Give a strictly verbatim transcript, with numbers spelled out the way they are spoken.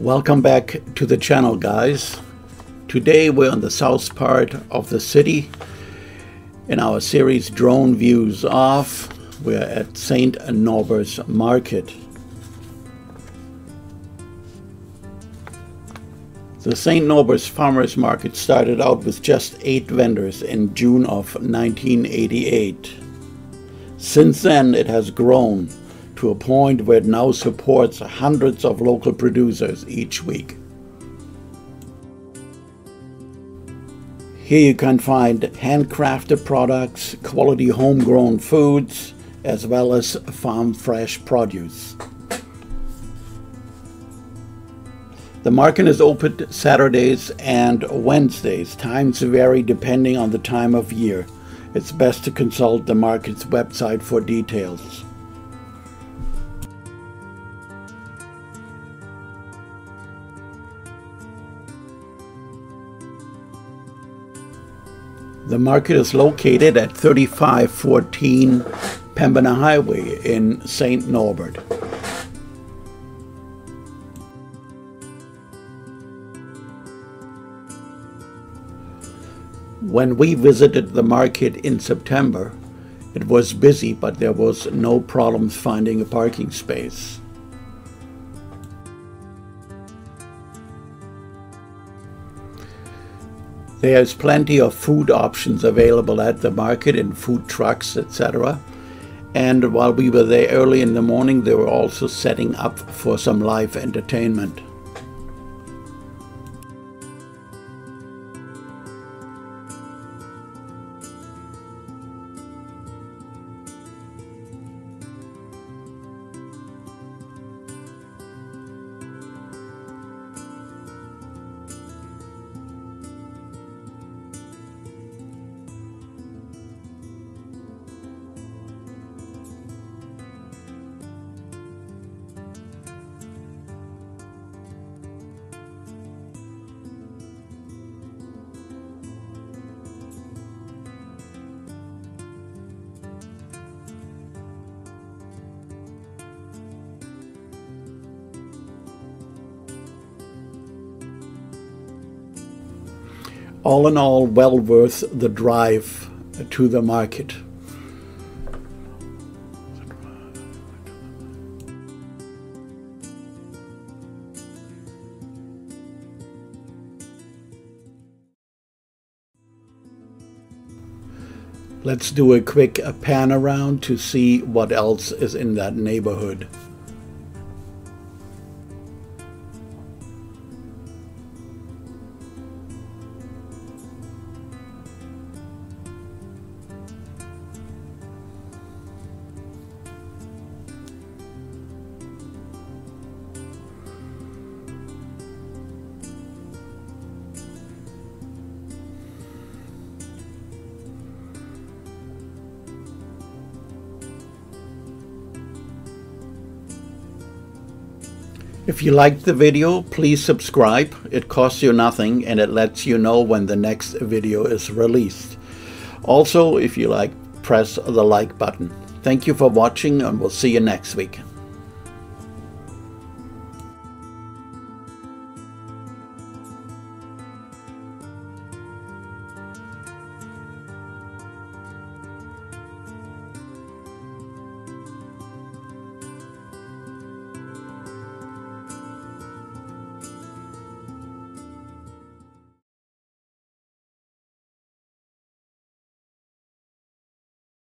Welcome back to the channel, guys. Today we're on the south part of the city in our series Drone Views Off. We're at Saint Norbert's Market. The Saint Norbert's Farmers Market started out with just eight vendors in June of nineteen eighty-eight. Since then, it has grown to a point where it now supports hundreds of local producers each week. Here you can find handcrafted products, quality homegrown foods, as well as farm fresh produce. The market is open Saturdays and Wednesdays. Times vary depending on the time of year. It's best to consult the market's website for details. The market is located at thirty-five fourteen Pembina Highway in Saint Norbert. When we visited the market in September, it was busy, but there was no problem finding a parking space. There's plenty of food options available at the market in food trucks, et cetera. And while we were there early in the morning, they were also setting up for some live entertainment. All in all, well worth the drive to the market. Let's do a quick pan around to see what else is in that neighborhood. If you liked the video, please subscribe. It costs you nothing and it lets you know when the next video is released. Also, if you like, press the like button. Thank you for watching and we'll see you next week.